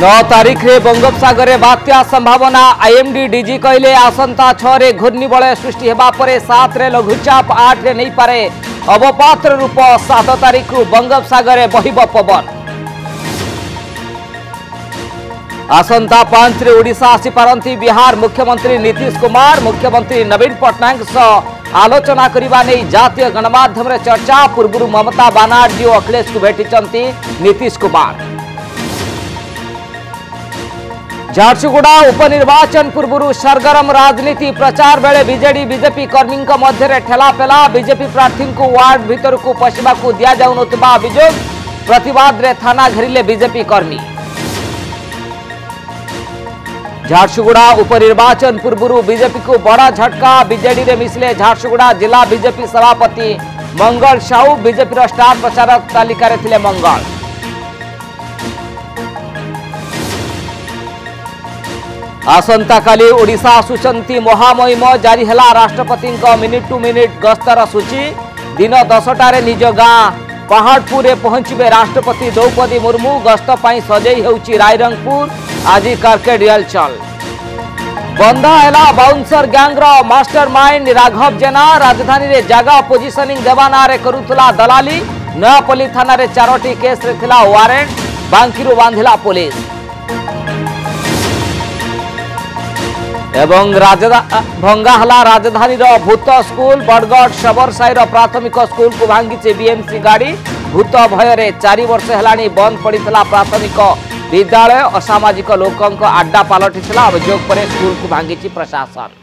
नौ तारीख रे बंगोपसागर रे बात्या संभावना आईएमडी डीजी कहले आसंता 6 रे घूर्णिबलय सृष्टि हेबा परे 7 रे लघुचाप 8 रे नहीं पारे अवपात रूप 7 तारीख रु बंगोपसागर रे बहिब पवन आसंता 5 रे ओडिशा आसी पारंती बिहार मुख्यमंत्री नीतीश कुमार मुख्यमंत्री नवीन पटनायक सह आलोचना करिबा नै जातीय गणमाध्यम रे चर्चा पूर्वरु ममता बानर्जी और अखिलेश को भेटिचंती नीतीश कुमार झारसुगुड़ा उपनिर्वाचन पूर्व सरगरम राजनीति प्रचार बेले बीजेडी बीजेपी कर्मी मध्य ठेलापेला बीजेपी प्रार्थी को वार्ड भीतर को पशिबा को दिया जाउनतबा अभियोग प्रतिवाद रे थाना घेरिले बीजेपी कर्मी झारसुगुड़ा उपनिर्वाचन पूर्व बीजेपी को बड़ा झटका बीजेडी रे मिसले झारसुगुड़ा जिला बीजेपी सभापति मंगल साहू बीजेपी रो स्टार प्रचारक तालिका रे थिले मंगल आसंता काली ओडिशा आसुचंती महामहिम जारी है राष्ट्रपति मिनिट टू मिनिट गस्तर सूची दिन 10टारे निज गाँ पहाड़पुर पहुंचे राष्ट्रपति द्रौपदी मुर्मू गस्त पाई सजेई होउची रायरंगपुर आज कारकेड रिहर्सल बंधा है बाउंसर गैंग्र मास्टरमाइंड राघव जेना राजधानी रे जगह पोजिशनिंग देवा ना रे करुतला दलाली नयापल्ली थाना रे 4टी केस रे थिला वारंट बांकीरू बांधिला पुलिस एवं भंगाहला राजधानी भूत स्कूल बड़गढ़ सबरसाई प्राथमिक स्कूल को भांगी बीएमसी गाड़ी भूत भय 4 वर्ष है बंद पड़ी प्राथमिक विद्यालय असामाजिक लोकों अड्डा पलटिला अभियोग पर स्कूल को भांगी प्रशासन।